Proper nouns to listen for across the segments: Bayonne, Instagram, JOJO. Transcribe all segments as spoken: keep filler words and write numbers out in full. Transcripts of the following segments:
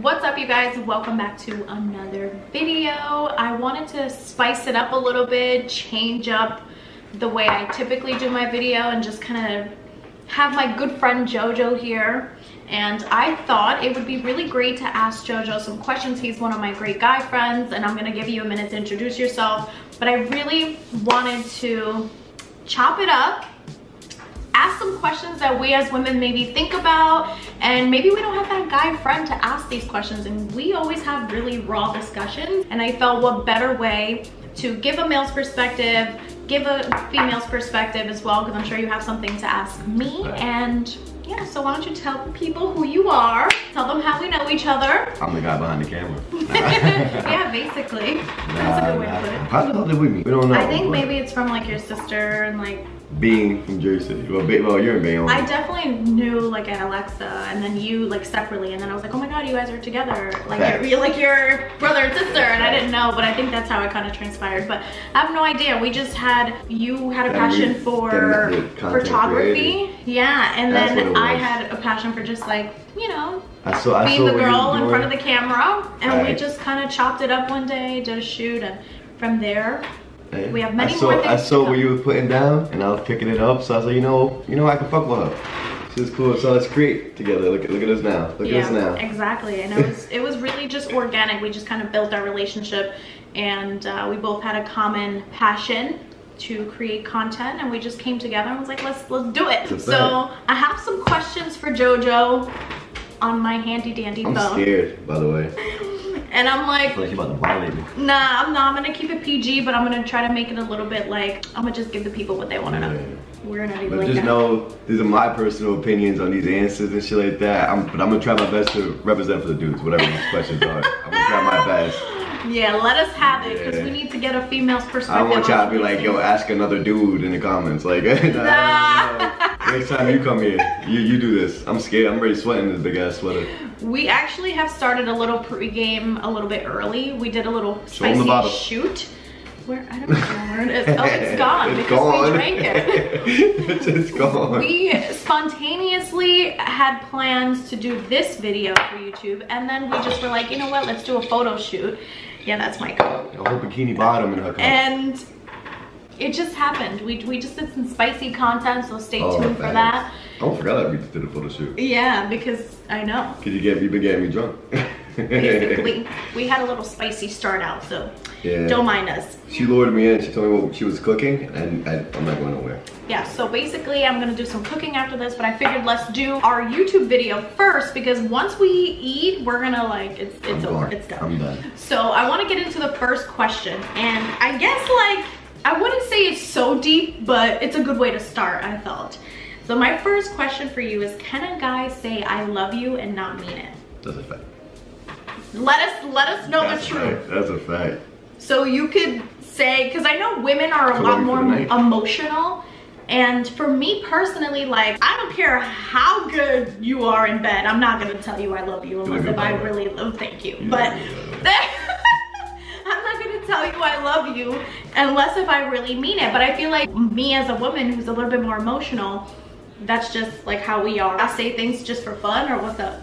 What's up, you guys? Welcome back to another video. I wanted to spice it up a little bit, change up the way I typically do my video, and just kind of have my good friend JoJo here. And I thought it would be really great to ask JoJo some questions. He's one of my great guy friends, and I'm gonna give you a minute to introduce yourself, but I really wanted to chop it up, ask some questions that we as women maybe think about, and maybe we don't have that guy friend to ask these questions, and we always have really raw discussions, and I felt what better way to give a male's perspective, give a female's perspective as well, because I'm sure you have something to ask me. And yeah, so why don't you tell people who you are, tell them how we know each other. I'm the guy behind the camera. Yeah, basically. Nah, that's a good way nah. to put it. How the hell did we meet? We don't know. I think but... maybe it's from like your sister and like being from Jersey. Well, be, well you're in Bayonne. I definitely knew like an Alexa, and then you like separately, and then I was like, oh my god, you guys are together. Like you're, you're like your brother and sister, and I didn't know, but I think that's how it kind of transpired. But I have no idea. We just had you had a that passion means, for photography, created. yeah, and that's then I had a passion for just like you know I saw, I being saw the girl in front of the camera, and right. we just kind of chopped it up one day, did a shoot, and from there. We have many I saw, more things I saw what you were putting down, and I was picking it up, so I was like, you know, you know, I can fuck with her. She's cool, so let's create together. Look at look at us now. Look yeah, at us now. Exactly, and it was it was really just organic. We just kind of built our relationship, and uh, we both had a common passion to create content, and we just came together and was like, let's let's do it. That's so that. I have some questions for JoJo on my handy dandy I'm phone. I'm scared, by the way. And I'm like, like about to violate me. Nah, I'm not. I'm gonna keep it P G, but I'm gonna try to make it a little bit like I'm gonna just give the people what they want to yeah. know. We're not even. But just that. know these are my personal opinions on these answers and shit like that. I'm, but I'm gonna try my best to represent for the dudes, whatever these questions are. I'm gonna try my best. Yeah, let us have it, because yeah. we need to get a female's perspective. I don't want y'all to be like, yo, ask another dude in the comments. Like, nah. nah. Next time you come here, you, you do this. I'm scared. I'm already sweating this big ass sweater. We actually have started a little pregame a little bit early. We did a little spicy shoot. Where I don't know where it is. Oh, it's gone it's because gone. we drank it. It's just gone. We spontaneously had plans to do this video for YouTube, and then we just were like, you know what? Let's do a photo shoot. Yeah, that's my coat. A whole bikini bottom in her coat. And it just happened. We, we just did some spicy content, so stay oh, tuned thanks. for that. Oh, I forgot that we did a photo shoot. Yeah, because I know. Because you get me, get me drunk. Basically, we had a little spicy start out, so yeah. don't mind us. She lured me in. She told me what she was cooking, and I, I'm not going nowhere. Yeah, so basically, I'm gonna do some cooking after this, but I figured let's do our YouTube video first, because once we eat, we're gonna like it's it's I'm over, gone. it's done. I'm done. So I want to get into the first question, and I guess like I wouldn't say it's so deep, but it's a good way to start, I felt. So my first question for you is: can a guy say "I love you" and not mean it? That's a fact. Let us let us know That's the truth. Fact. That's a fact. So you could say, because I know women are a Come lot more emotional, and for me personally, like I don't care how good you are in bed, I'm not gonna tell you I love you unless if I really love. Thank you, you but. I'm not gonna tell you I love you unless if I really mean it. But I feel like me as a woman who's a little bit more emotional, that's just like how we are. I say things just for fun or what's up?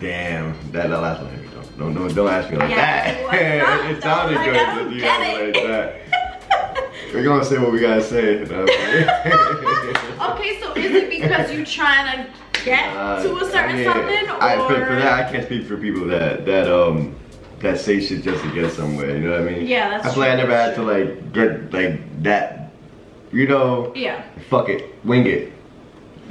Damn, that, that last one hit me. Don't, don't, don't, don't ask me like yeah, that. It sounded good. I don't you get it. Like that. We're gonna say what we gotta say. Okay, so is it because you trying to get uh, to a certain I mean, something? Or? I, for, for that, I can't speak for people that, that, um, that say shit just to get somewhere, you know what I mean? Yeah, that's I feel true. I never had to like get like that, you know? Yeah. Fuck it, wing it.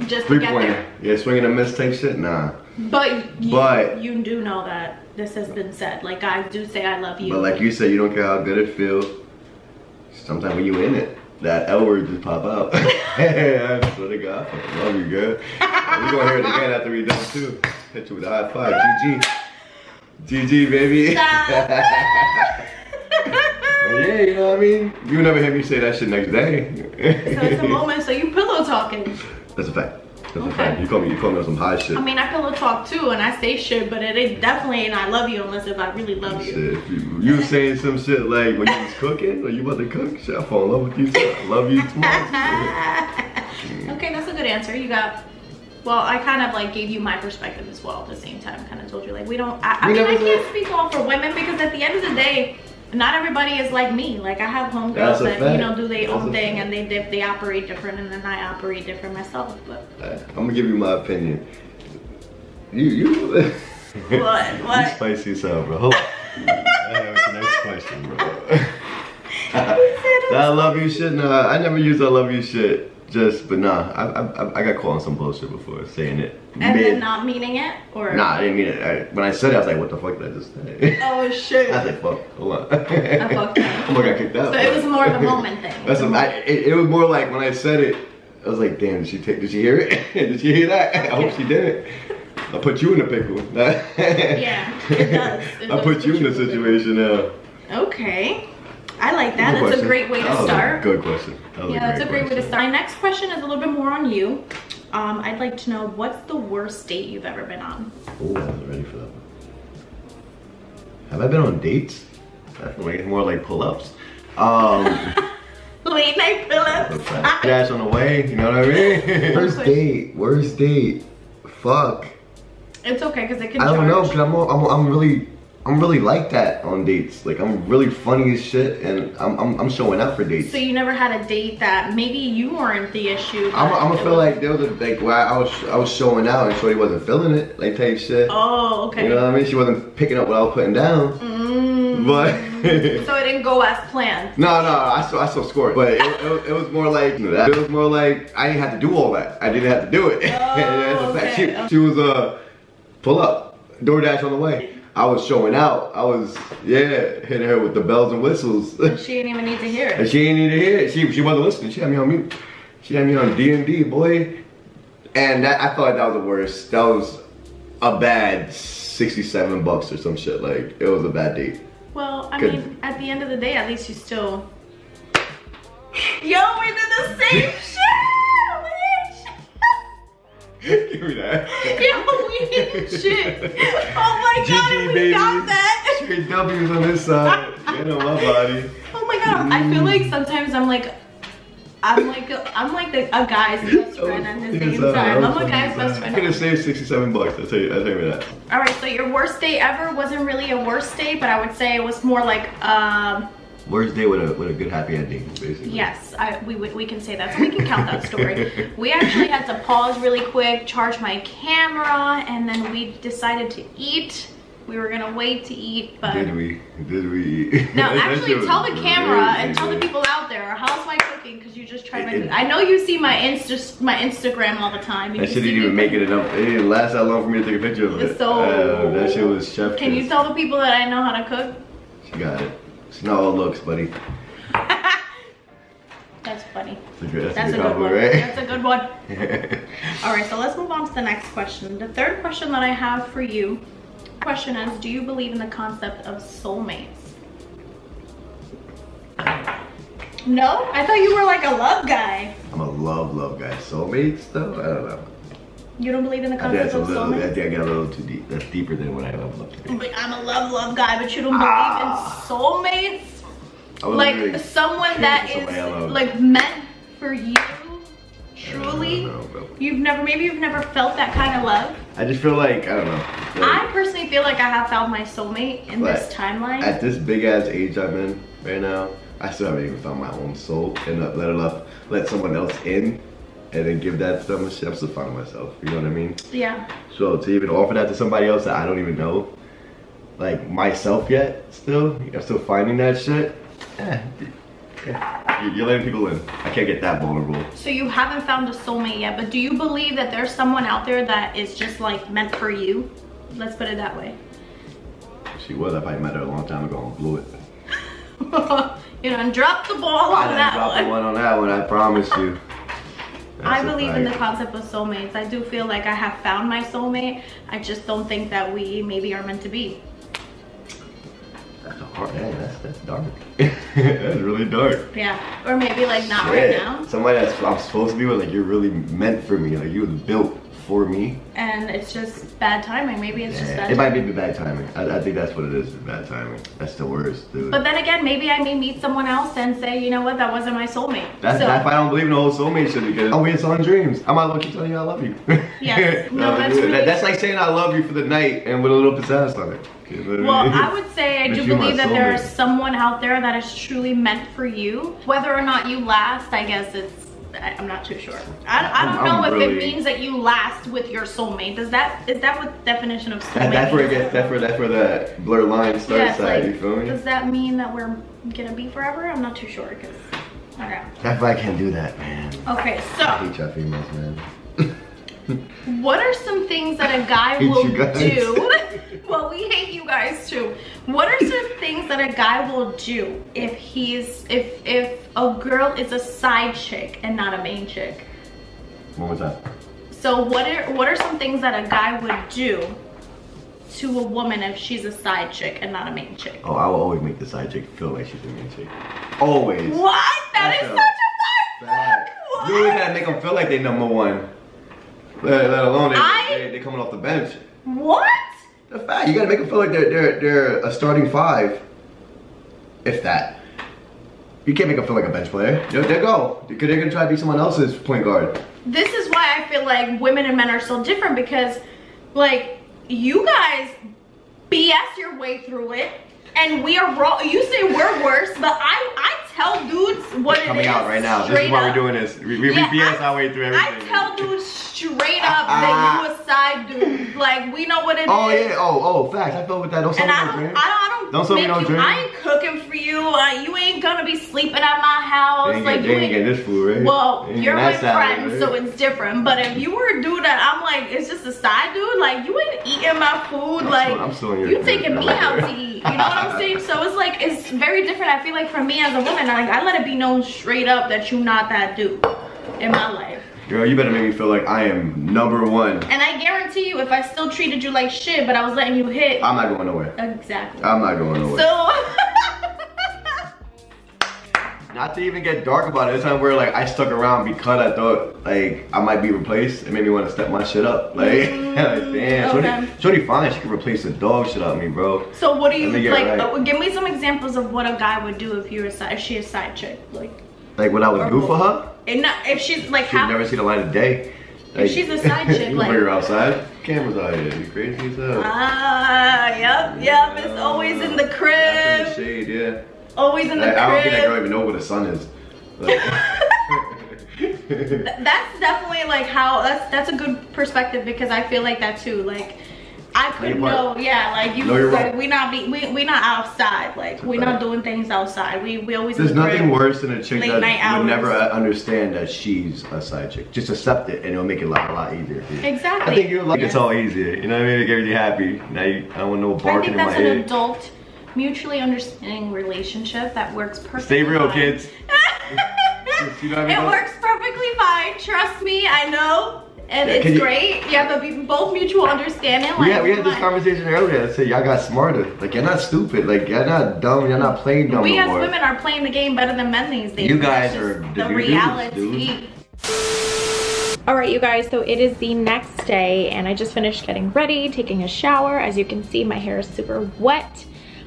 Just Three to get pointer. there. Yeah, swinging a miss type shit, nah. But you, but you do know that this has been said. Like guys do say I love you. But like you said, you don't care how good it feels. Sometimes when you in it, that L word just pop out. I swear to God, I love you, girl. We're gonna hear it again after we done too. Hit you with a high five, G G. G G, baby. Yeah, you know what I mean? You never hear me say that shit next day. So it's a moment, so you pillow talking. That's a fact. That's okay. a fact. You call me, you call me on some high shit. I mean, I pillow talk too, and I say shit, but it is definitely and I love you unless if I really love you. Shit. You, you saying some shit like when you was cooking, or you about to cook, shit, I fall in love with you, so I love you too much. Okay, that's a good answer. You got Well, I kind of like gave you my perspective as well at the same time. Kind of told you like we don't. I, I mean, I can't speak all for women because at the end of the day, not everybody is like me. Like I have homegirls that fact. you know do their own thing fact. and they dip, they operate different, and then I operate different myself. But right, I'm gonna give you my opinion. You you. What what? You spicy yourself, bro. That's the next question, bro. That I love you shit. Nah, I never use I love you shit. Just, but nah, I, I I got caught on some bullshit before saying it. And mid, then not meaning it? Or? Nah, I didn't mean it. I, when I said it, I was like, what the fuck did I just say? Oh shit. I was like, fuck, hold on. I fucked up. I'm gonna get kicked out. So it was more of a moment thing. That's a, I, it, it was more like when I said it, I was like, damn, did she, take, did she hear it? Did she hear that? Okay. I hope she didn't. I put you in a pickle. Yeah, it does. It I put you in a situation now. Okay. I like that. Good that's question. a great way to that start. Good question. That yeah, that's a great question. way to start. My next question is a little bit more on you. Um, I'd like to know, what's the worst date you've ever been on? Oh, I wasn't ready for that one. Have I been on dates? I feel like more like pull-ups. Um, Late night pull-ups. Dash on the way, you know what I mean? Worst date, worst date. Fuck. It's okay, because it can I don't charge. know, because I'm, I'm, I'm really... I'm really like that on dates. Like I'm really funny as shit, and I'm I'm, I'm showing up for dates. So you never had a date that maybe you weren't the issue. I'm I'm gonna feel like there was a like where I was I was showing out and Shorty wasn't feeling it, like type shit. Oh, okay. You know what I mean? She wasn't picking up what I was putting down. Mm. But. So it didn't go as planned. No, no, I still, I still scored, but it, it, it was more like you know, that. It was more like I didn't have to do all that. I didn't have to do it. Oh, okay. she, okay. she was a uh, pull up, DoorDash on the way. I was showing out. I was, yeah, hitting her with the bells and whistles. And she didn't even need to hear it. And she didn't need to hear it. She, she wasn't listening. She had me on mute. She had me on D M D, boy. And that, I thought that was the worst. That was a bad sixty-seven bucks or some shit. Like, it was a bad date. Well, I mean, at the end of the day, at least you still... Yo, we did the same shit! Give me that. Yo, we did shit. Oh, my G G, God, we baby. got that. Straight W's on this side. Get on my body. Oh my God, I feel like sometimes I'm like, I'm like, a, I'm like the, a guy's best friend at the same time. I'm a guy's best friend. I'm gonna save sixty-seven bucks. I'll tell you, I'll tell you that. All right, so your worst day ever wasn't really a worst day, but I would say it was more like, um. Worst day with a with a good happy ending, basically. Yes, I, we we can say that. So we can count that story. We actually had to pause really quick, charge my camera, and then we decided to eat. We were gonna wait to eat, but did we? Did we eat? No, actually, tell the camera and tell the people out there how's my cooking because you just tried my. It, I know you see my Insta my Instagram all the time. You that shit didn't even make it enough. It didn't last that long for me to take a picture of it. So uh, that shit was chef. Can you tell the people that I know how to cook? She got it. It's not all looks, buddy. That's funny. That's a good, that's that's a good, a good one. Right? That's a good one. All right, so let's move on to the next question. The third question that I have for you, question is, do you believe in the concept of soulmates? No? I thought you were like a love guy. I'm a love, love guy. Soulmates, though? I don't know. You don't believe in the concept of soulmates? I think I got a little too deep. That's deeper than what I love love. Like, I'm a love love guy, but you don't ah. believe in soulmates? Like someone that is like meant for you, truly. I don't know, you've never, maybe you've never felt that kind of love. I just feel like I don't know. Like, I personally feel like I have found my soulmate in this timeline. At this big ass age I'm in right now, I still haven't even found my own soul, and let alone let someone else in. And then give that to them, I'm still finding myself, you know what I mean? Yeah. So to even offer that to somebody else that I don't even know, like myself yet, still, I'm still finding that shit. Yeah. Yeah. You're letting people in. I can't get that vulnerable. So you haven't found a soulmate yet, but do you believe that there's someone out there that is just like meant for you? Let's put it that way. She was, I probably met her a long time ago and blew it. You know, and dropped the ball on that one. I dropped the one on that one, I promise you. That's I believe in the concept of soulmates. I do feel like I have found my soulmate. I just don't think that we maybe are meant to be. That's a hard, man, that's, that's dark. That's really dark. Yeah, or maybe like not Shit. right now. Somebody that's I'm supposed to be with, like you're really meant for me. Like you was built for me. And it's just bad timing. Maybe it's yeah, just bad It timing. might be bad timing. I, I think that's what it is, bad timing. That's the worst, dude. But then again, maybe I may meet someone else and say, you know what, that wasn't my soulmate. That's, so. that's why I don't believe in the whole soulmate shit because I'm here selling dreams. I might as well keep telling you I love you. Yes. No, that's, really that, that's like saying I love you for the night and with a little pizzazz on it. Well, I would say I do believe that there is someone out there that is truly meant for you. Whether or not you last, I guess it's, I'm not too sure. I, I don't know I'm if really... it means that you last with your soulmate. Does that, is that what the definition of soulmate that, that's where it gets, that's where, that's where the blur line starts, yeah, like, you feel me? Does that mean that we're gonna be forever? I'm not too sure, because, I don't know. That's why I can't do that, man. Okay, so. I hate y'all females, man. What are some things that a guy will do? Well, we hate you guys too. What are some things that a guy will do if he's if if a girl is a side chick and not a main chick? What was that? So what are what are some things that a guy would do to a woman if she's a side chick and not a main chick? Oh, I will always make the side chick feel like she's a main chick. Always. What? That That's is a such a fact. You always gotta make them feel like they're number one. Let, let alone they, I, they, they're coming off the bench. What? The fact you gotta make them feel like they're they're they're a starting five, if that. You can't make them feel like a bench player. There they go. Because they're gonna try to be someone else's point guard. This is why I feel like women and men are so different because, like, you guys B S your way through it, and we are wrong. You say we're worse, but I I. Tell dudes what it's it coming is coming out right now. This is why up. we're doing this. We, we, yeah, we B S I, our way through everything. I tell dudes straight up that you a side dude. Like we know what it oh, is. Oh yeah. Oh oh facts. I feel with that. Don't and I don't, no I don't. I don't. Don't sell me no drink. I ain't cooking for you. Uh, you ain't gonna be sleeping at my house. They ain't, like, get, you ain't, ain't get this food, right? Well, you're my friend, right? So it's different. But if you were a dude that I'm like, it's just a side dude. Like you ain't eating my food. I'm like still, I'm still in your you taking me out to eat. You know what I'm saying? So it's like it's very different. I feel like for me as a woman. Like, I let it be known straight up that you're not that dude in my life. Girl, you better make me feel like I am number one. And I guarantee you, if I still treated you like shit, but I was letting you hit. I'm not going nowhere. Exactly. I'm not going nowhere. So. Not to even get dark about it, it's not where like I stuck around because I thought like I might be replaced. It made me want to step my shit up. Like, mm, like damn, okay. Shorty, Shorty fine. She could replace the dog shit out of me, bro. So what do you like? Right. Uh, give me some examples of what a guy would do if you were side, if she a side chick, like. Like what I would do both. for her? And not, if she's like. She'd never see the light of day. Like, if she's a side chick, like. You're outside. Cameras out here. You crazy as hell. Ah, yep, yeah. yep. It's always in the crib. That's in the shade, yeah. Always in the like, crib. I don't think that girl even know where the sun is. Like, that's definitely like how that's that's a good perspective because I feel like that too. Like I could know, yeah. Like you, no, like, we not be we we not outside. Like we not doing things outside. We we always. There's nothing worse than a chick that would never understand that she's a side chick. Just accept it, and it'll make it a lot, a lot easier. For you. Exactly. I think you're like yeah. it's all easier. You know what I mean? Make everything happy. Now you, I don't want no barking in my head. I think that's an adult, mutually understanding relationship that works perfectly. Stay real, kids. You know what I mean? It works perfectly fine. Trust me, I know, and yeah, it's great. You, yeah, but we both mutual understanding. Like, we had, we had this conversation earlier. I said y'all got smarter. Like you're not stupid. Like you're not dumb. You're not playing dumb. We no as more. women are playing the game better than men these days. You guys are the reality. All right, you guys. So it is the next day, and I just finished getting ready, taking a shower. As you can see, my hair is super wet.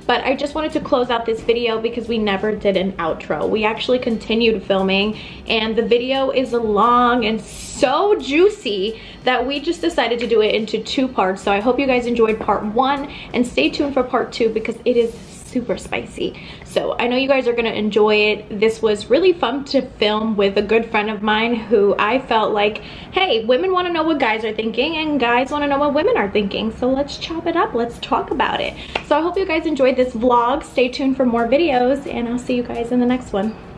But I just wanted to close out this video because we never did an outro. We actually continued filming and the video is long and so juicy that we just decided to do it into two parts. So I hope you guys enjoyed part one and stay tuned for part two because it is super spicy. So I know you guys are gonna enjoy it. This was really fun to film with a good friend of mine who I felt like, hey, women wanna know what guys are thinking and guys wanna know what women are thinking. So let's chop it up, let's talk about it. So I hope you guys enjoyed this vlog. Stay tuned for more videos and I'll see you guys in the next one.